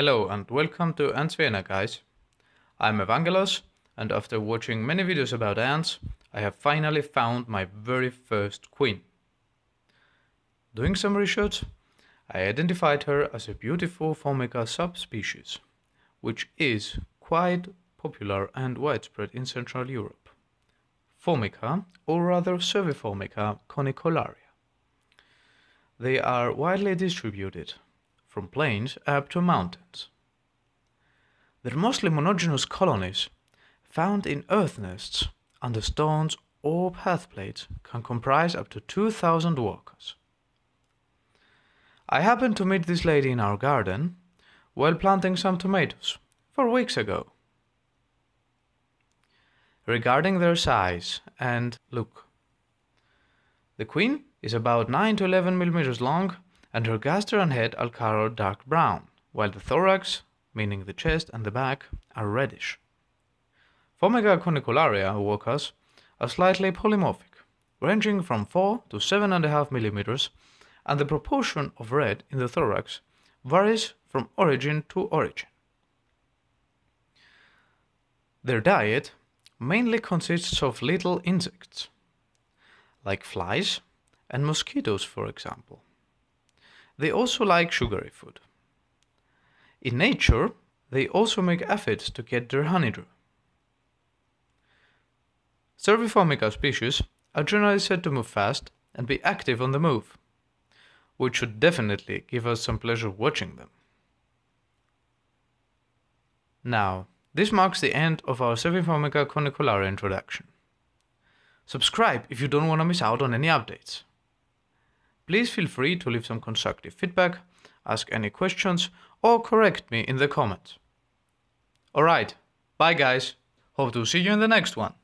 Hello and welcome to AntsVienna, guys. I'm Evangelos, and after watching many videos about ants, I have finally found my very first queen. Doing some research, I identified her as a beautiful Formica subspecies, which is quite popular and widespread in Central Europe. Formica, or rather Formica Cunicularia. They are widely distributed, from plains up to mountains. They're mostly monogenous colonies found in earth nests under stones or path plates, can comprise up to 2,000 workers. I happened to meet this lady in our garden while planting some tomatoes 4 weeks ago. Regarding their size and look, the queen is about 9 to 11 millimeters long, and her gaster and head are colored dark brown, while the thorax, meaning the chest and the back, are reddish. Formica cunicularia workers are slightly polymorphic, ranging from 4 to 7.5 millimeters, and the proportion of red in the thorax varies from origin to origin. Their diet mainly consists of little insects, like flies and mosquitoes, for example. They also like sugary food. In nature, they also make efforts to get their honeydew. Formica species are generally said to move fast and be active on the move, which should definitely give us some pleasure watching them. Now, this marks the end of our Formica cunicularia introduction. Subscribe if you don't want to miss out on any updates. Please feel free to leave some constructive feedback, ask any questions, or correct me in the comments. Alright, bye guys, hope to see you in the next one.